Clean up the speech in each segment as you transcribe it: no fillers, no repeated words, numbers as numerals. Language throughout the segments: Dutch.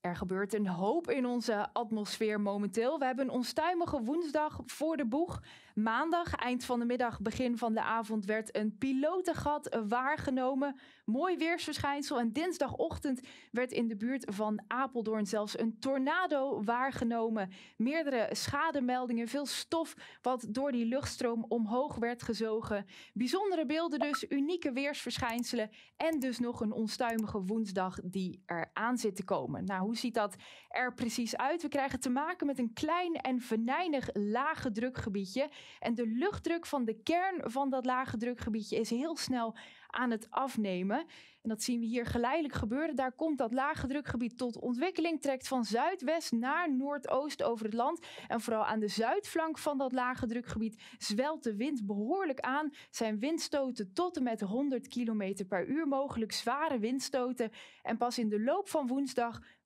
Er gebeurt een hoop in onze atmosfeer momenteel. We hebben een onstuimige woensdag voor de boeg. Maandag, eind van de middag, begin van de avond, werd een pilotengat waargenomen. Mooi weersverschijnsel. En dinsdagochtend werd in de buurt van Apeldoorn zelfs een tornado waargenomen. Meerdere schademeldingen, veel stof wat door die luchtstroom omhoog werd gezogen. Bijzondere beelden dus, unieke weersverschijnselen. En dus nog een onstuimige woensdag die eraan zit te komen. Nou, hoe ziet dat er precies uit? We krijgen te maken met een klein en venijnig lage drukgebiedje. En de luchtdruk van de kern van dat lage drukgebiedje is heel snel aan het afnemen. En dat zien we hier geleidelijk gebeuren. Daar komt dat lage drukgebied tot ontwikkeling, trekt van zuidwest naar noordoost over het land. En vooral aan de zuidflank van dat lage drukgebied zwelt de wind behoorlijk aan. Zijn windstoten tot en met 100 km per uur mogelijk, zware windstoten. En pas in de loop van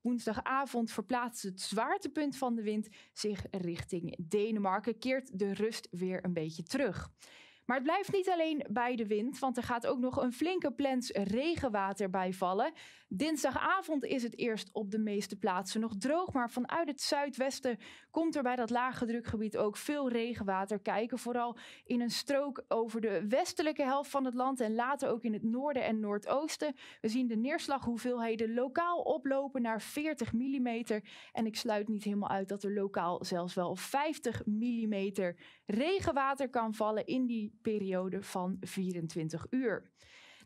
woensdagavond verplaatst het zwaartepunt van de wind zich richting Denemarken, keert de rust weer een beetje terug. Maar het blijft niet alleen bij de wind, want er gaat ook nog een flinke plens regenwater bij vallen. Dinsdagavond is het eerst op de meeste plaatsen nog droog, maar vanuit het zuidwesten komt er bij dat lage drukgebied ook veel regenwater kijken. Vooral in een strook over de westelijke helft van het land en later ook in het noorden en noordoosten. We zien de neerslaghoeveelheden lokaal oplopen naar 40 mm. En ik sluit niet helemaal uit dat er lokaal zelfs wel 50 mm regenwater kan vallen in die periode van 24 uur.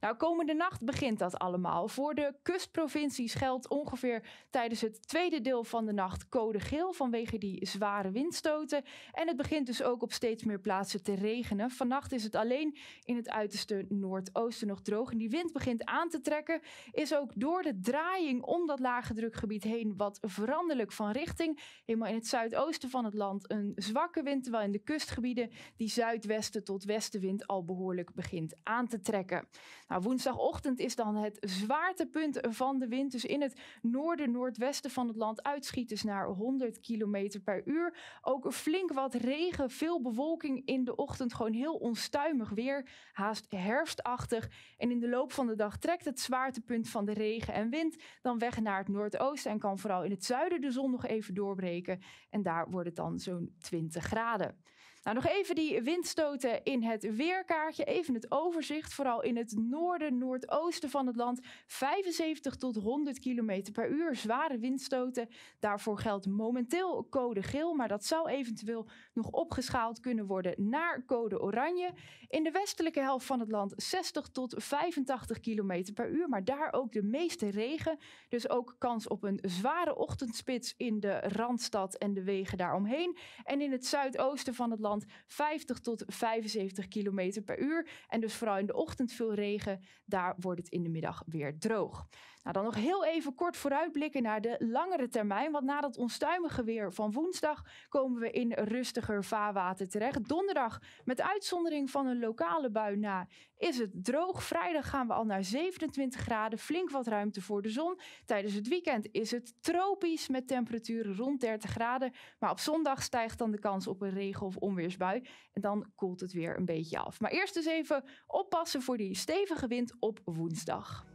Nou, komende nacht begint dat allemaal. Voor de kustprovincies geldt ongeveer tijdens het tweede deel van de nacht code geel vanwege die zware windstoten. En het begint dus ook op steeds meer plaatsen te regenen. Vannacht is het alleen in het uiterste noordoosten nog droog. En die wind begint aan te trekken. Is ook door de draaiing om dat lage drukgebied heen wat veranderlijk van richting. Helemaal in het zuidoosten van het land een zwakke wind, terwijl in de kustgebieden die zuidwesten tot westenwind al behoorlijk begint aan te trekken. Nou, woensdagochtend is dan het zwaartepunt van de wind. Dus in het noorden, noordwesten van het land uitschieters naar 100 km per uur. Ook flink wat regen, veel bewolking in de ochtend. Gewoon heel onstuimig weer, haast herfstachtig. En in de loop van de dag trekt het zwaartepunt van de regen en wind dan weg naar het noordoosten. En kan vooral in het zuiden de zon nog even doorbreken. En daar wordt het dan zo'n 20 graden. Nou, nog even die windstoten in het weerkaartje. Even het overzicht, vooral in het noorden, noordoosten van het land. 75 tot 100 km per uur, zware windstoten. Daarvoor geldt momenteel code geel, maar dat zou eventueel nog opgeschaald kunnen worden naar code oranje. In de westelijke helft van het land 60 tot 85 km per uur, maar daar ook de meeste regen. Dus ook kans op een zware ochtendspits in de Randstad en de wegen daaromheen. En in het zuidoosten van het land 50 tot 75 km per uur. En dus vooral in de ochtend veel regen. Daar wordt het in de middag weer droog. Nou, dan nog heel even kort vooruitblikken naar de langere termijn. Want na dat onstuimige weer van woensdag komen we in rustiger vaarwater terecht. Donderdag, met uitzondering van een lokale bui na, is het droog. Vrijdag gaan we al naar 27 graden. Flink wat ruimte voor de zon. Tijdens het weekend is het tropisch met temperaturen rond 30 graden. Maar op zondag stijgt dan de kans op een regen- of onweersbui. En dan koelt het weer een beetje af. Maar eerst dus even oppassen voor die stevige wind op woensdag.